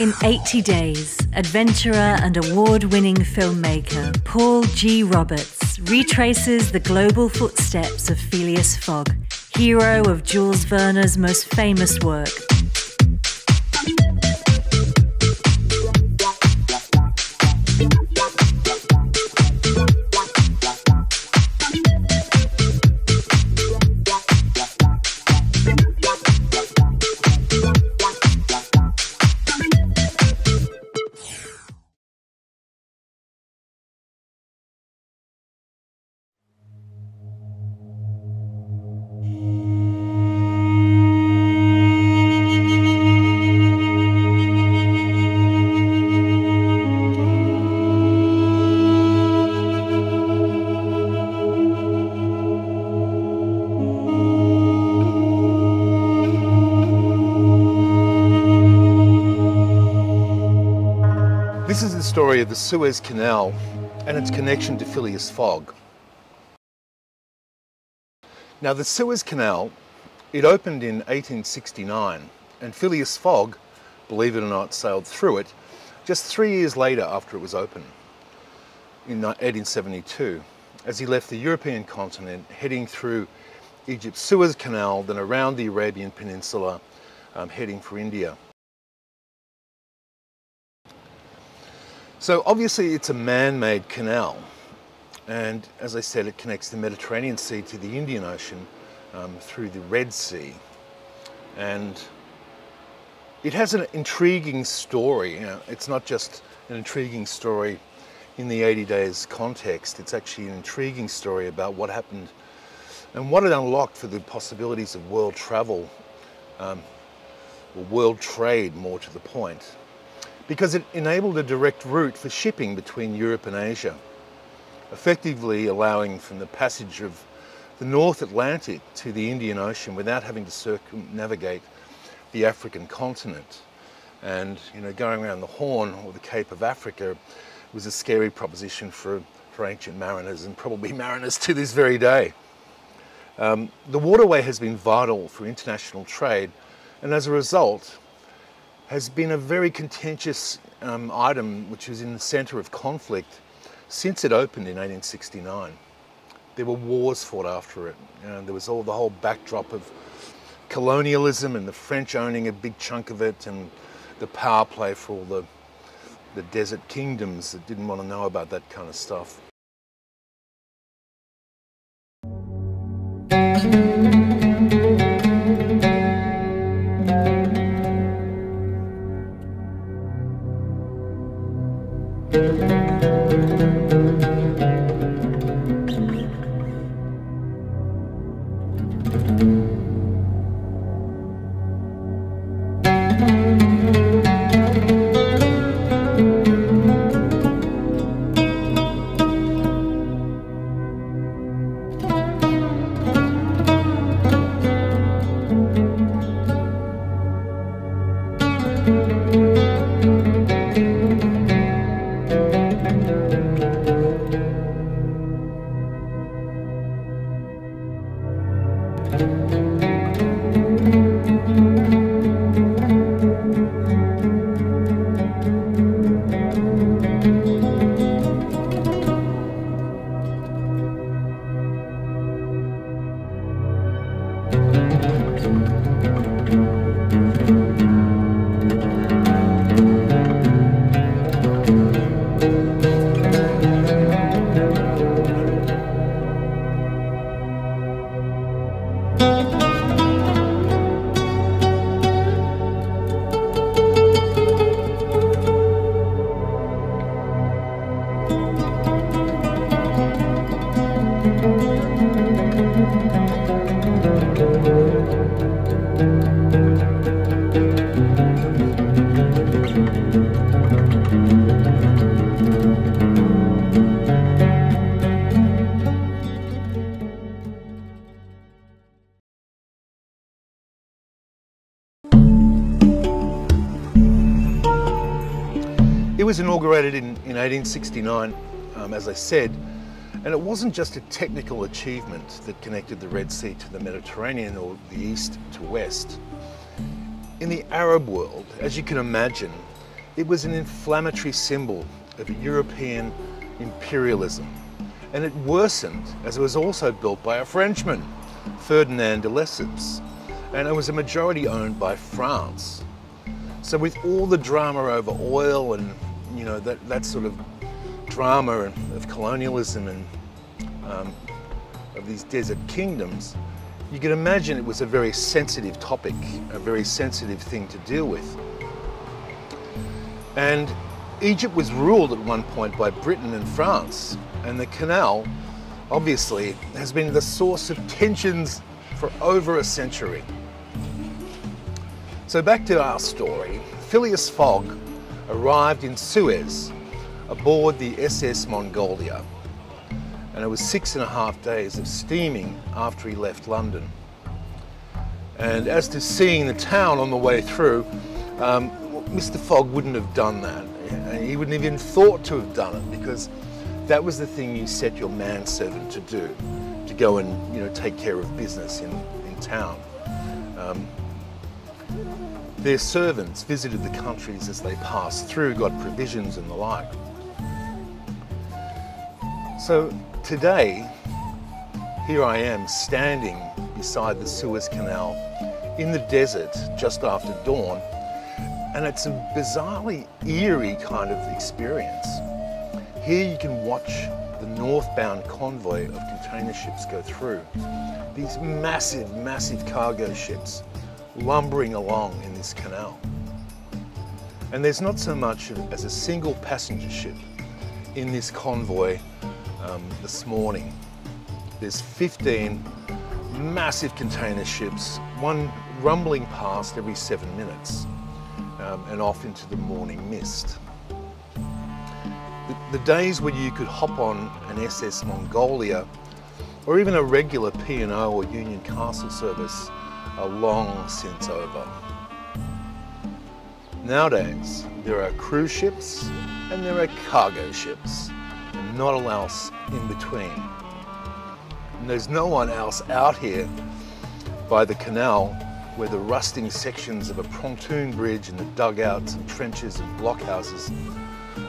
In 80 days, adventurer and award-winning filmmaker Paul G. Roberts retraces the global footsteps of Phileas Fogg, hero of Jules Verne's most famous work. This is the story of the Suez Canal and its connection to Phileas Fogg. Now the Suez Canal, it opened in 1869, and Phileas Fogg, believe it or not, sailed through it just 3 years later after it was opened, in 1872, as he left the European continent heading through Egypt's Suez Canal, then around the Arabian Peninsula, heading for India. So obviously it's a man-made canal, and as I said, it connects the Mediterranean Sea to the Indian Ocean through the Red Sea, and it has an intriguing story. You know, it's not just an intriguing story in the 80 days context, it's actually an intriguing story about what happened and what it unlocked for the possibilities of world travel, or world trade more to the point, because it enabled a direct route for shipping between Europe and Asia, effectively allowing from the passage of the North Atlantic to the Indian Ocean without having to circumnavigate the African continent. And, you know, going around the Horn or the Cape of Africa was a scary proposition for ancient mariners, and probably mariners to this very day. The waterway has been vital for international trade, and as a result, has been a very contentious item which was in the centre of conflict since it opened in 1869. There were wars fought after it, and there was all the whole backdrop of colonialism and the French owning a big chunk of it, and the power play for all the desert kingdoms that didn't want to know about that kind of stuff. It was inaugurated in 1869, as I said, And it wasn't just a technical achievement that connected the Red Sea to the Mediterranean or the East to West. In the Arab world, as you can imagine, it was an inflammatory symbol of European imperialism. And it worsened as it was also built by a Frenchman, Ferdinand de Lesseps. And it was a majority owned by France. So with all the drama over oil and, you know, that sort of drama of colonialism and of these desert kingdoms, you can imagine it was a very sensitive topic, a very sensitive thing to deal with. And Egypt was ruled at one point by Britain and France, and the canal obviously has been the source of tensions for over a century. So back to our story. Phileas Fogg arrived in Suez aboard the SS Mongolia, and it was 6.5 days of steaming after he left London. And as to seeing the town on the way through, Mr. Fogg wouldn't have done that. He wouldn't even thought to have done it, because that was the thing you set your manservant to do, to go and, you know, take care of business in town. Their servants visited the countries as they passed through, got provisions and the like. So today, here I am standing beside the Suez Canal in the desert just after dawn, and it's a bizarrely eerie kind of experience. Here you can watch the northbound convoy of container ships go through. These massive, massive cargo ships lumbering along in this canal. And there's not so much as a single passenger ship in this convoy this morning. There's 15 massive container ships, one rumbling past every 7 minutes and off into the morning mist. The days where you could hop on an SS Mongolia or even a regular P&O or Union Castle service are long since over. Nowadays, there are cruise ships and there are cargo ships, and not all else in between. And there's no one else out here by the canal where the rusting sections of a pontoon bridge and the dugouts and trenches and blockhouses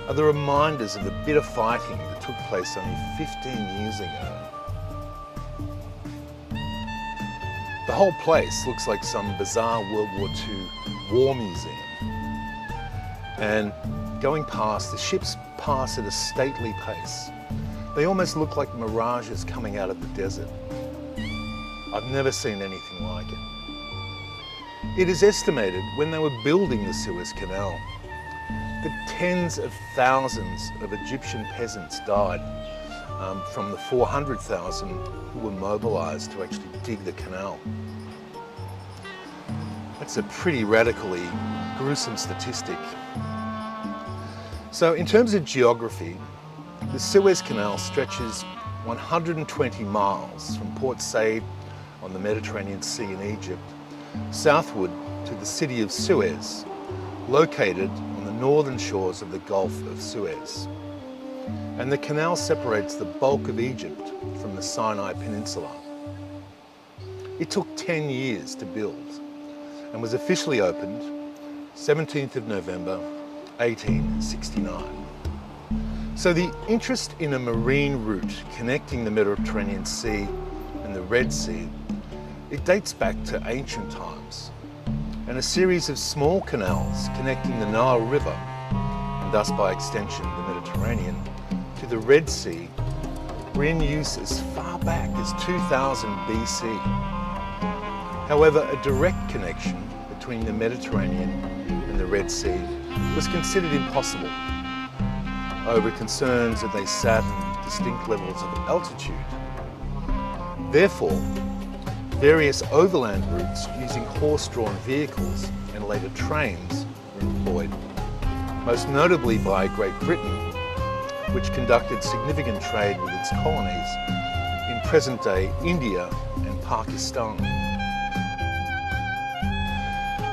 are the reminders of the bitter fighting that took place only 15 years ago. The whole place looks like some bizarre World War II war museum. And going past, the ships pass at a stately pace. They almost look like mirages coming out of the desert. I've never seen anything like it. It is estimated when they were building the Suez Canal that tens of thousands of Egyptian peasants died from the 400,000 who were mobilized to actually dig the canal. That's a pretty radically gruesome statistic. So in terms of geography, the Suez Canal stretches 120 miles from Port Said on the Mediterranean Sea in Egypt southward to the city of Suez, located northern shores of the Gulf of Suez. And the canal separates the bulk of Egypt from the Sinai Peninsula. It took 10 years to build and was officially opened 17th of November, 1869. So the interest in a marine route connecting the Mediterranean Sea and the Red Sea, it dates back to ancient times, and a series of small canals connecting the Nile River, and thus by extension the Mediterranean, to the Red Sea were in use as far back as 2000 BC. However, a direct connection between the Mediterranean and the Red Sea was considered impossible over concerns that they sat at distinct levels of altitude. Therefore, various overland routes using horse-drawn vehicles and later trains were employed, most notably by Great Britain, which conducted significant trade with its colonies in present-day India and Pakistan.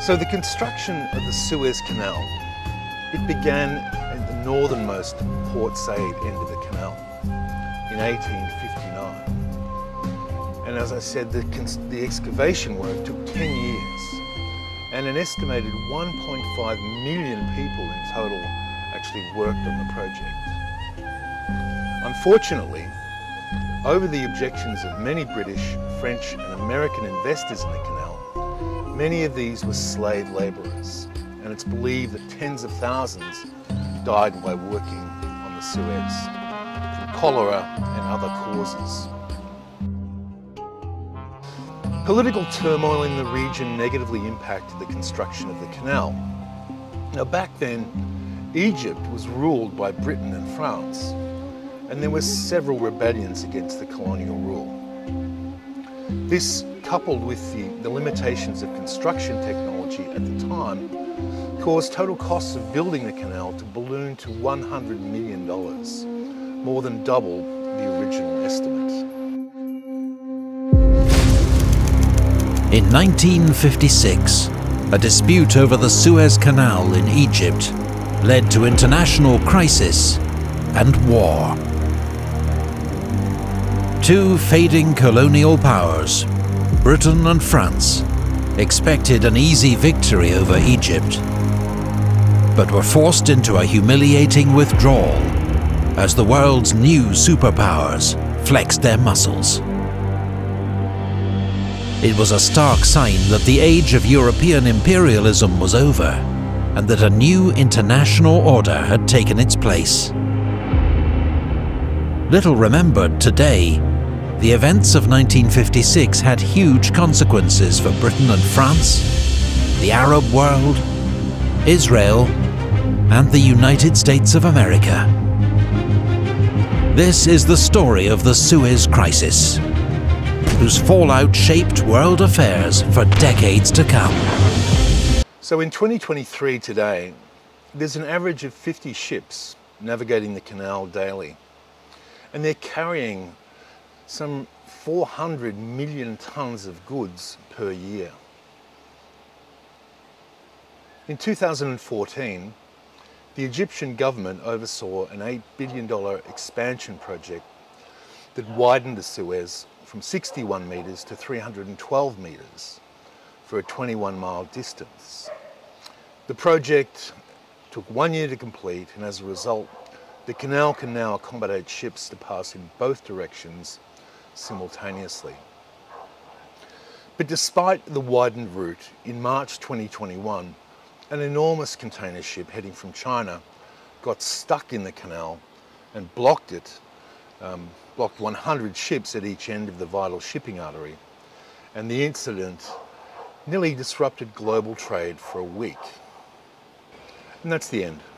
So the construction of the Suez Canal, it began at the northernmost Port Said end of the canal. in 1859. And as I said, the excavation work took 10 years, and an estimated 1.5 million people in total actually worked on the project. Unfortunately, over the objections of many British, French, and American investors in the canal, many of these were slave laborers, and it's believed that tens of thousands died while working on the Suez, from cholera and other causes. Political turmoil in the region negatively impacted the construction of the canal. Now, back then, Egypt was ruled by Britain and France, and there were several rebellions against the colonial rule. This, coupled with the limitations of construction technology at the time, caused total costs of building the canal to balloon to $100 million, more than double the original estimate. In 1956, a dispute over the Suez Canal in Egypt led to international crisis and war. Two fading colonial powers, Britain and France, expected an easy victory over Egypt, but were forced into a humiliating withdrawal as the world's new superpowers flexed their muscles. It was a stark sign that the age of European imperialism was over, and that a new international order had taken its place. Little remembered today, the events of 1956 had huge consequences for Britain and France, the Arab world, Israel, and the United States of America. This is the story of the Suez Crisis, whose fallout shaped world affairs for decades to come. So in 2023 today, there's an average of 50 ships navigating the canal daily. And they're carrying some 400 million tons of goods per year. In 2014, the Egyptian government oversaw an $8 billion expansion project that widened the Suez from 61 meters to 312 meters for a 21-mile distance. The project took 1 year to complete, and as a result, the canal can now accommodate ships to pass in both directions simultaneously. But despite the widened route, in March 2021, an enormous container ship heading from China got stuck in the canal and blocked it, blocked 100 ships at each end of the vital shipping artery, and the incident nearly disrupted global trade for a week. And that's the end.